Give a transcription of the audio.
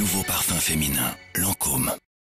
nouveau parfum féminin, Lancôme.